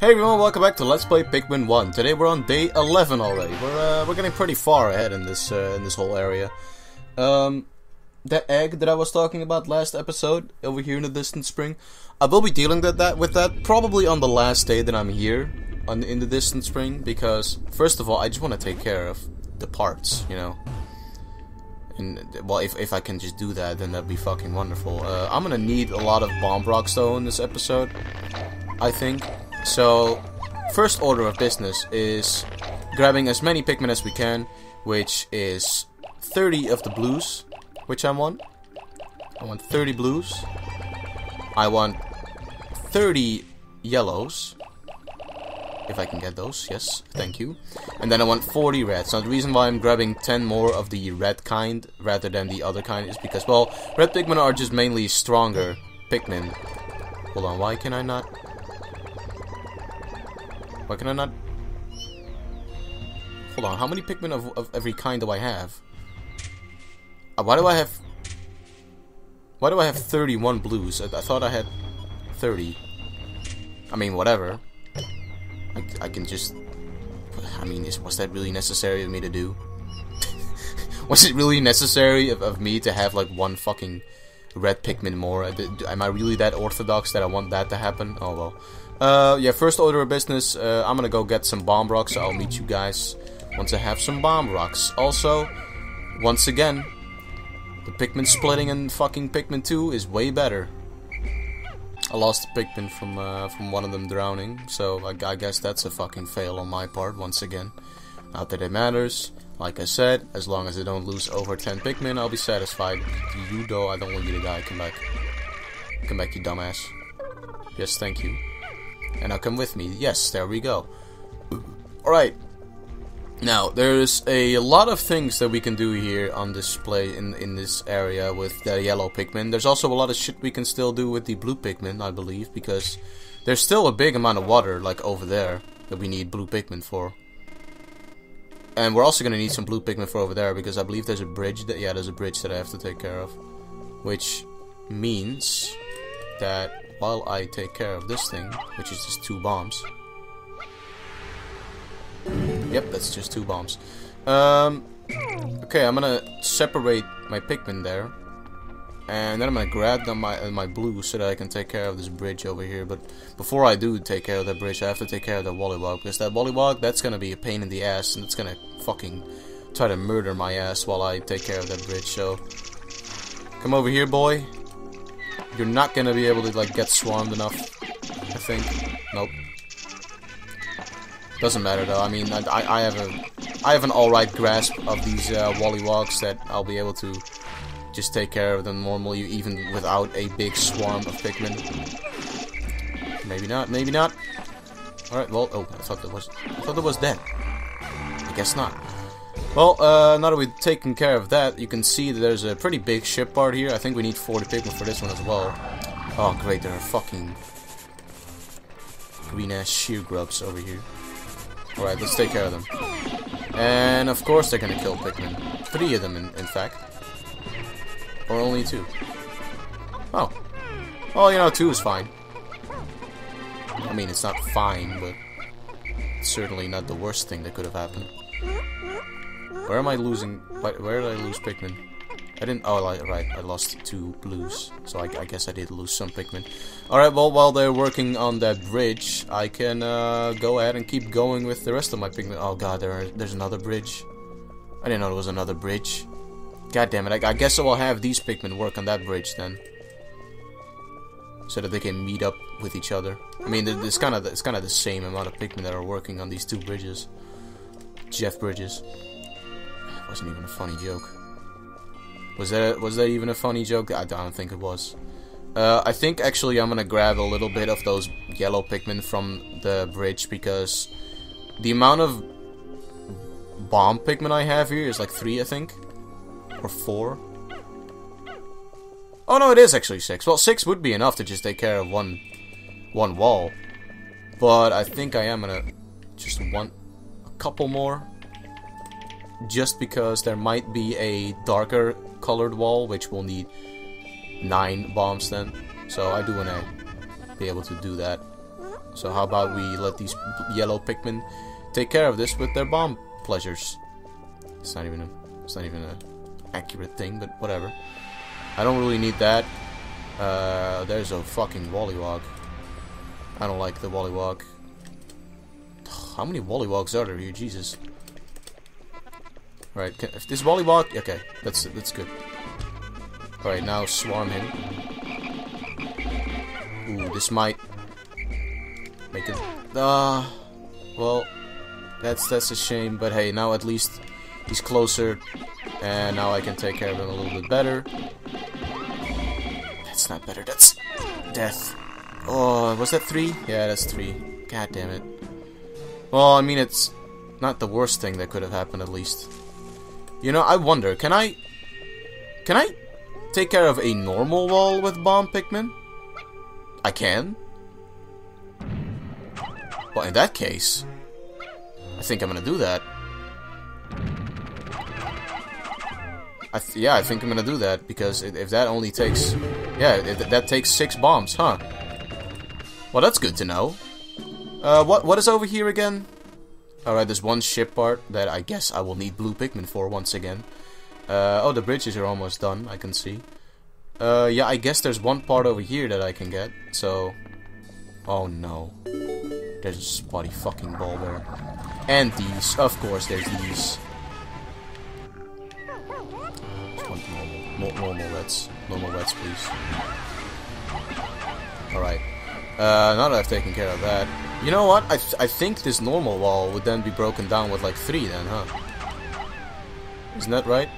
Hey everyone, welcome back to Let's Play Pikmin 1. Today we're on day 11 already. We're getting pretty far ahead in this whole area. That egg that I was talking about last episode, over here in the Distant Spring, I will be dealing with that probably on the last day that I'm here, in the Distant Spring, because first of all, I just want to take care of the parts, you know. And well, if I can just do that, then that'd be fucking wonderful. I'm gonna need a lot of Bomb Rocks though in this episode, I think. So, first order of business is grabbing as many Pikmin as we can, which is 30 of the blues, which I want. I want 30 blues. I want 30 yellows, if I can get those, yes, thank you. And then I want 40 reds. Now, the reason why I'm grabbing 10 more of the red kind rather than the other kind is because, well, red Pikmin are just mainly stronger Pikmin. Hold on, why can I not... Why can I not... Hold on, how many Pikmin of every kind do I have? Why do I have 31 blues? I thought I had 30. I mean, whatever. I can just... I mean, was that really necessary of me to do? Was it really necessary of me to have, like, one fucking red Pikmin more? Am I really that orthodox that I want that to happen? Oh, well. Yeah, first order of business, I'm gonna go get some bomb rocks. I'll meet you guys once I have some bomb rocks. Also, once again, the Pikmin splitting in fucking Pikmin 2 is way better. I lost a Pikmin from one of them drowning, so I guess that's a fucking fail on my part once again. Not that it matters. Like I said, as long as I don't lose over 10 Pikmin, I'll be satisfied. You though, I don't want you to die. Come back. Come back, you dumbass. Yes, thank you. And now come with me. Yes, there we go. Alright. Now, there's a lot of things that we can do here on display in this area with the yellow Pikmin. There's also a lot of shit we can still do with the blue Pikmin, I believe, because there's still a big amount of water, like over there, that we need blue Pikmin for. And we're also gonna need some blue Pikmin for over there, because I believe there's a bridge that, yeah, there's a bridge that I have to take care of. Which means that... while I take care of this thing, which is just 2 bombs. Yep, that's just 2 bombs. Okay, I'm gonna separate my Pikmin there. And then I'm gonna grab them, my blue, so that I can take care of this bridge over here. But before I do take care of that bridge, I have to take care of the Wollywog. Because that Wollywog, that's gonna be a pain in the ass. And it's gonna fucking try to murder my ass while I take care of that bridge. So, come over here, boy. You're not gonna be able to, like, get swarmed enough, I think. Nope. Doesn't matter though. I mean, I have an alright grasp of these Wollywogs that I'll be able to just take care of them normally, even without a big swarm of Pikmin. Maybe not. Maybe not. All right. Well, oh, I thought that was dead. I guess not. Well, now that we've taken care of that, you can see that there's a pretty big ship part here. I think we need 40 Pikmin for this one as well. Oh, great, there are fucking green-ass sheer grubs over here. Alright, let's take care of them. And, of course, they're gonna kill Pikmin. 3 of them, in fact. Or only 2. Oh. Well, you know, 2 is fine. I mean, it's not fine, but it's certainly not the worst thing that could have happened. Where am I losing? Where did I lose Pikmin? I didn't. Oh, right. I lost 2 blues, so I guess I did lose some Pikmin. All right. Well, while they're working on that bridge, I can go ahead and keep going with the rest of my Pikmin. Oh God, there's another bridge. I didn't know there was another bridge. God damn it! I guess I will have these Pikmin work on that bridge then, so that they can meet up with each other. I mean, it's kind of the same amount of Pikmin that are working on these 2 bridges. Jeff Bridges. Wasn't even a funny joke. Was that even a funny joke? I don't think it was. I think actually I'm gonna grab a little bit of those yellow Pikmin from the bridge, because the amount of bomb Pikmin I have here is like 3, I think, or 4. Oh no, it is actually 6. Well, 6 would be enough to just take care of one wall, but I think I am gonna just want a couple more. Just because there might be a darker colored wall, which will need 9 bombs then. So I do want to be able to do that. So how about we let these yellow Pikmin take care of this with their bomb pleasures? It's not even an accurate thing, but whatever. I don't really need that. There's a fucking Wollywog. I don't like the Wollywog. How many Wollywogs are there here? Jesus. Alright, if this Wollywog... Okay, that's good. Alright, now swarm him. Ooh, this might... make it... well, that's a shame, but hey, now at least he's closer, and now I can take care of him a little bit better. That's not better, that's... death. Oh, was that 3? Yeah, that's 3. God damn it. Well, I mean, it's not the worst thing that could have happened, at least. You know, I wonder, can I take care of a normal wall with bomb Pikmin? I can. Well, in that case, I think I'm gonna do that. Yeah, I think I'm gonna do that, because if that only takes... Yeah, if that takes 6 bombs, huh? Well, that's good to know. What is over here again? Alright, there's one ship part that I guess I will need blue Pikmin for once again. Oh, the bridges are almost done, I can see. Yeah, I guess there's one part over here that I can get, so... Oh no. There's a spotty fucking ball there. And these, of course, there's these. Just want normal reds. Normal reds, please. Alright. Now that I've taken care of that, you know what? I think this normal wall would then be broken down with like 3 then, huh? Isn't that right?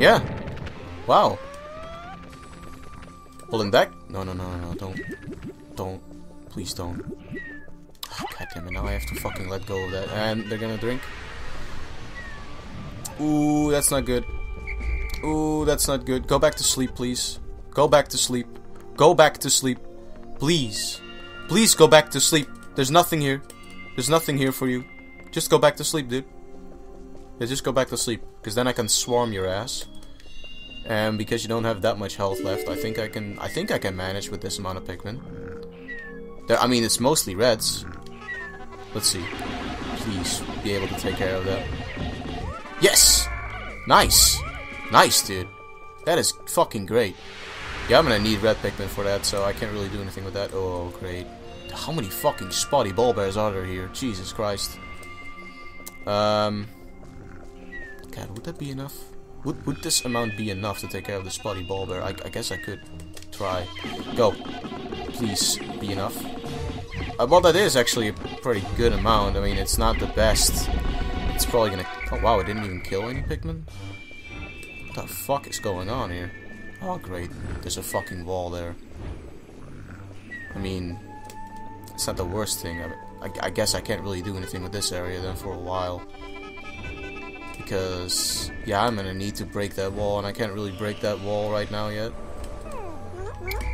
Yeah. Wow. Well, in that... No, don't. Please don't. God damn it, now I have to fucking let go of that. And they're gonna drink. Ooh, that's not good. Ooh, that's not good. Go back to sleep, please. Go back to sleep. Go back to sleep. Please. Please go back to sleep. There's nothing here. There's nothing here for you. Just go back to sleep, dude. Yeah, just go back to sleep. Because then I can swarm your ass. And because you don't have that much health left, I think I can manage with this amount of Pikmin. There, I mean, it's mostly reds. Let's see. Please be able to take care of that. Yes! Nice! Nice, dude. That is fucking great. Yeah, I'm gonna need red Pikmin for that, so I can't really do anything with that. Oh, great. How many fucking spotty ball bears are there here? Jesus Christ. God, would that be enough? Would this amount be enough to take care of the spotty ball bear? I guess I could try. Go. Please, be enough. Well, that is actually a pretty good amount. I mean, it's not the best. It's probably gonna... Oh, wow, it didn't even kill any Pikmin? What the fuck is going on here? Oh, great. There's a fucking wall there. I mean, it's not the worst thing. I guess I can't really do anything with this area then for a while. Because, yeah, I'm gonna need to break that wall, and I can't really break that wall right now yet.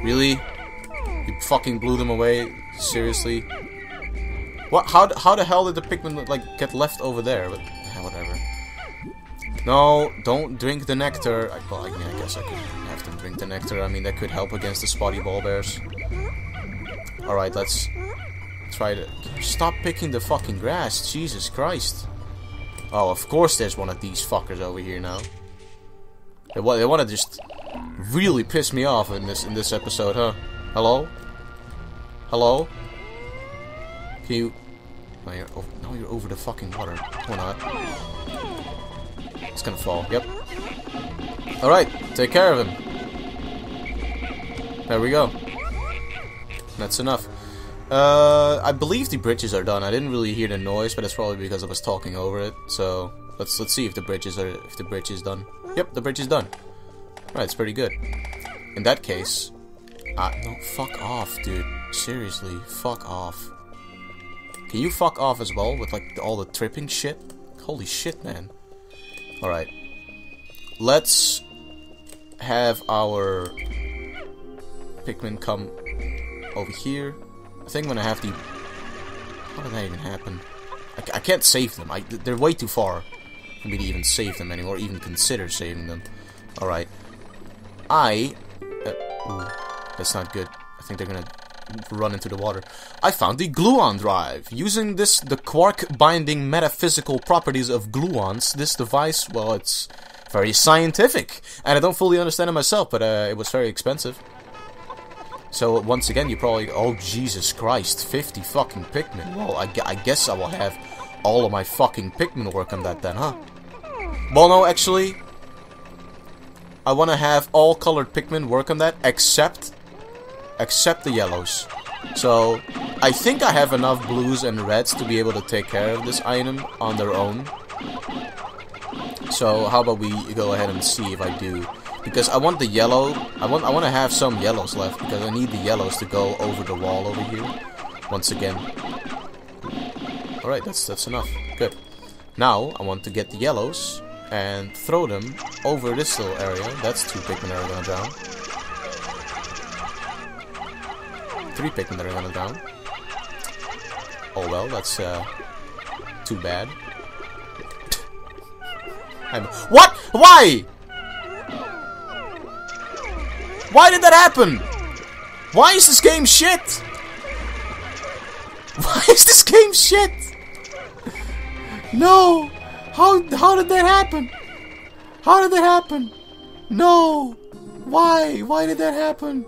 Really? You fucking blew them away? Seriously? What? How the hell did the Pikmin, like, get left over there? But, yeah, whatever. No, don't drink the nectar. Well, I mean, I guess I could have them drink the nectar. I mean, that could help against the spotty ball bears. Alright, let's try to... Stop picking the fucking grass. Jesus Christ. Oh, of course there's one of these fuckers over here now. They want to just really piss me off in this episode, huh? Hello? Hello? Can you... Oh, now you're over the fucking water. Or not. It's gonna fall. Yep. Alright, take care of him. There we go. That's enough. I believe the bridges are done. I didn't really hear the noise, but that's probably because I was talking over it. So let's see if the bridges are done. Yep, the bridge is done. Alright, it's pretty good. In that case, no, fuck off, dude. Seriously, fuck off. Can you fuck off as well with like all the tripping shit? Holy shit, man. Alright. Let's have our Pikmin come over here. I think I'm gonna have to... How did that even happen? I can't save them. They're way too far for me to even save them anymore, even consider saving them. Alright. Ooh, that's not good. I think they're gonna run into the water. I found the gluon drive. Using this, the quark-binding metaphysical properties of gluons, this device, well, it's very scientific. And I don't fully understand it myself, but it was very expensive. So, once again, you probably... Oh, Jesus Christ, 50 fucking Pikmin. Well, I guess I will have all of my fucking Pikmin work on that then, huh? Well, no, actually... I want to have all colored Pikmin work on that, except the yellows. So, I think I have enough blues and reds to be able to take care of this item on their own. So, how about we go ahead and see if I do... Because I want the yellow, I want to have some yellows left, because I need the yellows to go over the wall over here, once again. Alright, that's enough. Good. Now, I want to get the yellows, and throw them over this little area. That's 2 Pikmin that are gonna down. 3 Pikmin that are gonna down. Oh well, that's, too bad. What? Why?! Why did that happen? Why is this game shit? Why is this game shit? No! How did that happen? How did that happen? No! Why? Why did that happen?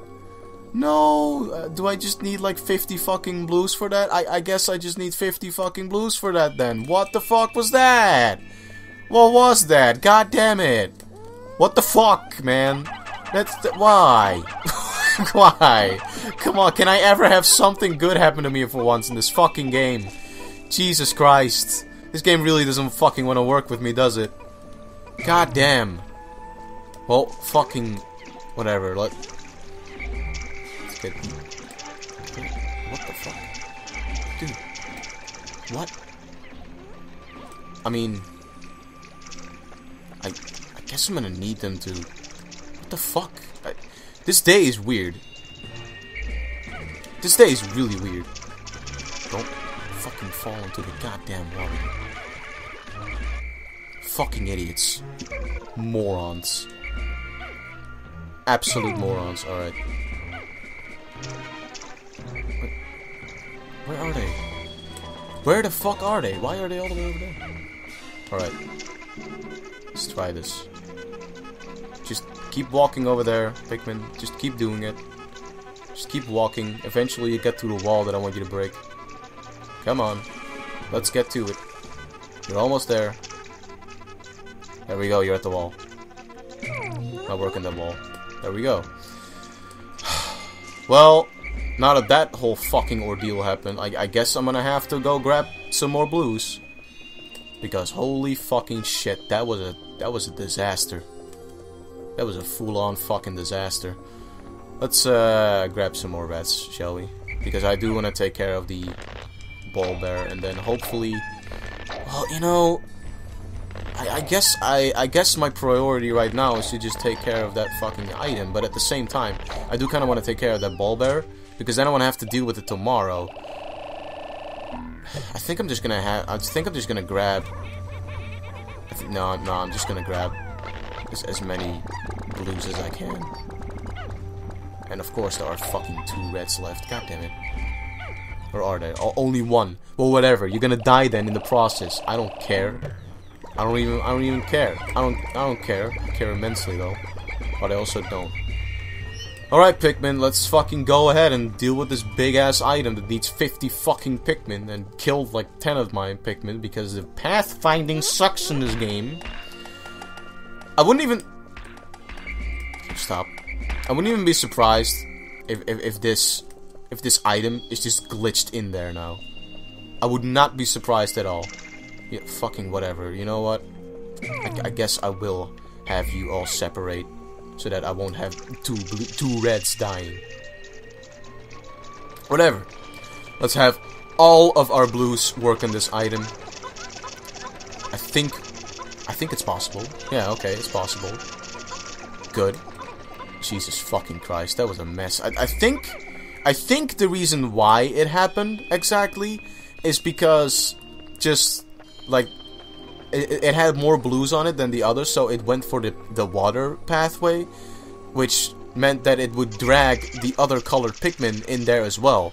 No! Do I just need like 50 fucking blues for that? I guess I just need 50 fucking blues for that then. What the fuck was that? What was that? God damn it! What the fuck, man? That's why? Why? Come on, can I ever have something good happen to me for once in this fucking game? Jesus Christ. This game really doesn't fucking want to work with me, does it? God damn. Well, fucking... whatever, let's get... What the fuck? Dude. What? I mean... I guess I'm gonna need them to... What the fuck? This day is weird. This day is really weird. Don't fucking fall into the goddamn water. Fucking idiots. Morons. Absolute morons, alright. Where are they? Where the fuck are they? Why are they all the way over there? Alright. Let's try this. Just keep walking over there, Pikmin. Just keep doing it. Just keep walking. Eventually you get to the wall that I want you to break. Come on. Let's get to it. You're almost there. There we go, you're at the wall. Not working the wall. There we go. Well, now that that whole fucking ordeal happened, I guess I'm gonna have to go grab some more blues. Because holy fucking shit, that was a disaster. That was a full-on fucking disaster. Let's grab some more reds, shall we? Because I do want to take care of the ball bear, and then hopefully, well, you know, I guess my priority right now is to just take care of that fucking item. But at the same time, I do kind of want to take care of that ball bear because then I want to have to deal with it tomorrow. I think I'm just gonna grab. No, I'm just gonna grab as many blues as I can. And of course there are fucking 2 reds left. God damn it. Or are there? Oh, only 1. Well, whatever. You're gonna die then in the process. I don't care. I don't even care. I don't care. I care immensely though. But I also don't. Alright, Pikmin, let's fucking go ahead and deal with this big ass item that needs 50 fucking Pikmin and killed like 10 of my Pikmin because the pathfinding sucks in this game. I wouldn't even... Stop. I wouldn't even be surprised if this item is just glitched in there now. I would not be surprised at all. Yeah, fucking whatever. You know what? I guess I will have you all separate so that I won't have two reds dying. Whatever. Let's have all of our blues work on this item. I think it's possible. Yeah, okay, it's possible. Good. Jesus fucking Christ, that was a mess. I think the reason why it happened exactly is because just like it had more blues on it than the others, so it went for the water pathway, which meant that it would drag the other colored Pikmin in there as well,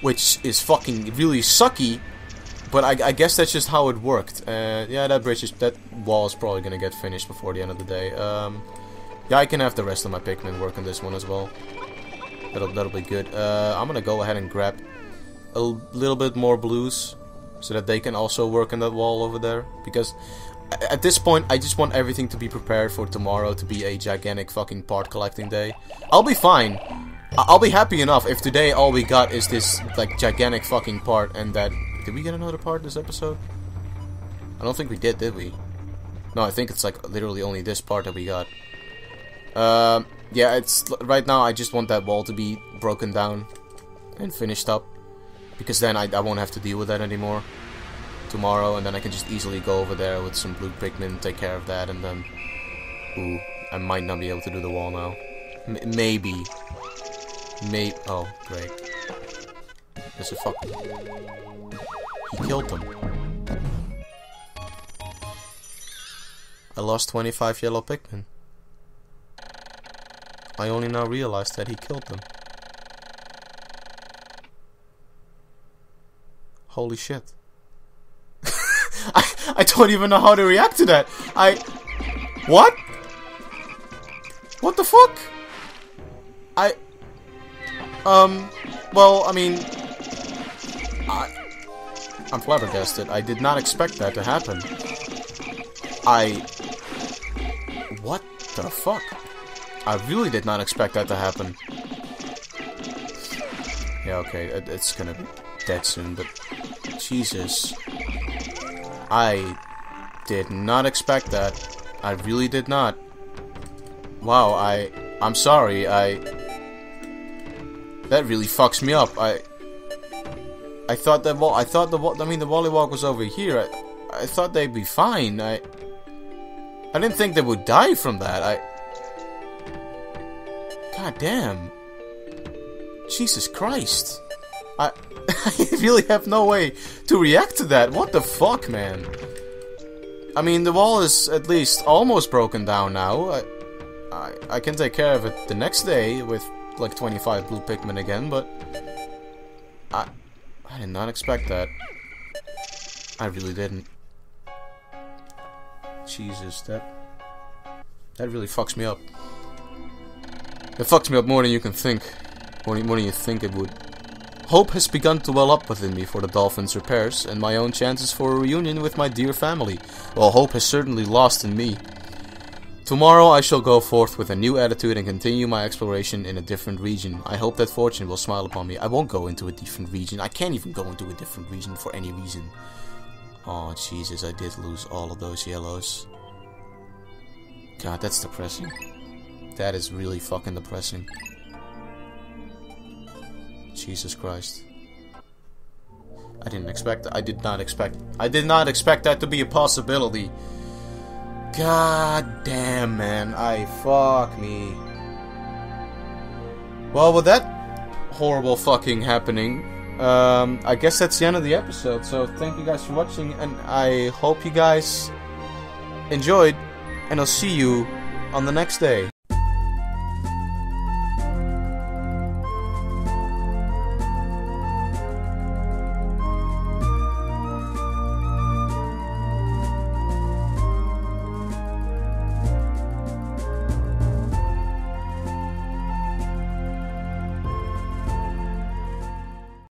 which is fucking really sucky, but I guess that's just how it worked. Yeah, that wall is probably gonna get finished before the end of the day. Yeah, I can have the rest of my Pikmin work on this one as well. That'll be good. I'm gonna go ahead and grab a little bit more blues so that they can also work on that wall over there, because at this point I just want everything to be prepared for tomorrow to be a gigantic fucking part collecting day. I'll be fine. I'll be happy enough if today all we got is this like gigantic fucking part and that. Did we get another part this episode? I don't think we did we? No, I think it's like literally only this part that we got. Yeah, it's right now I just want that wall to be broken down and finished up, because then I won't have to deal with that anymore tomorrow, and then I can just easily go over there with some blue Pikmin, take care of that, and then ooh, I might not be able to do the wall now. Maybe oh great, there's a fuck, he killed them. I lost 25 yellow Pikmin. I only now realized that he killed them. Holy shit. I don't even know how to react to that. What? What the fuck? Well, I mean, I'm flabbergasted. I did not expect that to happen. What the fuck? I really did not expect that to happen. Yeah, okay, it's gonna be dead soon, but Jesus, I did not expect that. I really did not. Wow, I'm sorry. That really fucks me up. I thought that I mean the Wollywog was over here. I thought they'd be fine. I didn't think they would die from that. God damn. Jesus Christ. I really have no way to react to that. What the fuck, man? I mean, the wall is at least almost broken down now. I can take care of it the next day with like 25 blue Pikmin again, but I did not expect that. I really didn't. Jesus, that really fucks me up. It fucks me up more than you can think. More than you think it would. Hope has begun to well up within me for the dolphin's repairs and my own chances for a reunion with my dear family. Well, hope has certainly lost in me. Tomorrow I shall go forth with a new attitude and continue my exploration in a different region. I hope that fortune will smile upon me. I won't go into a different region. I can't even go into a different region for any reason. Oh, Jesus, I did lose all of those yellows. God, that's depressing. That is really fucking depressing. Jesus Christ. I did not expect that to be a possibility. God damn, man. Fuck me. Well, with that horrible fucking happening, I guess that's the end of the episode. So, thank you guys for watching, and I hope you guys enjoyed, and I'll see you on the next day.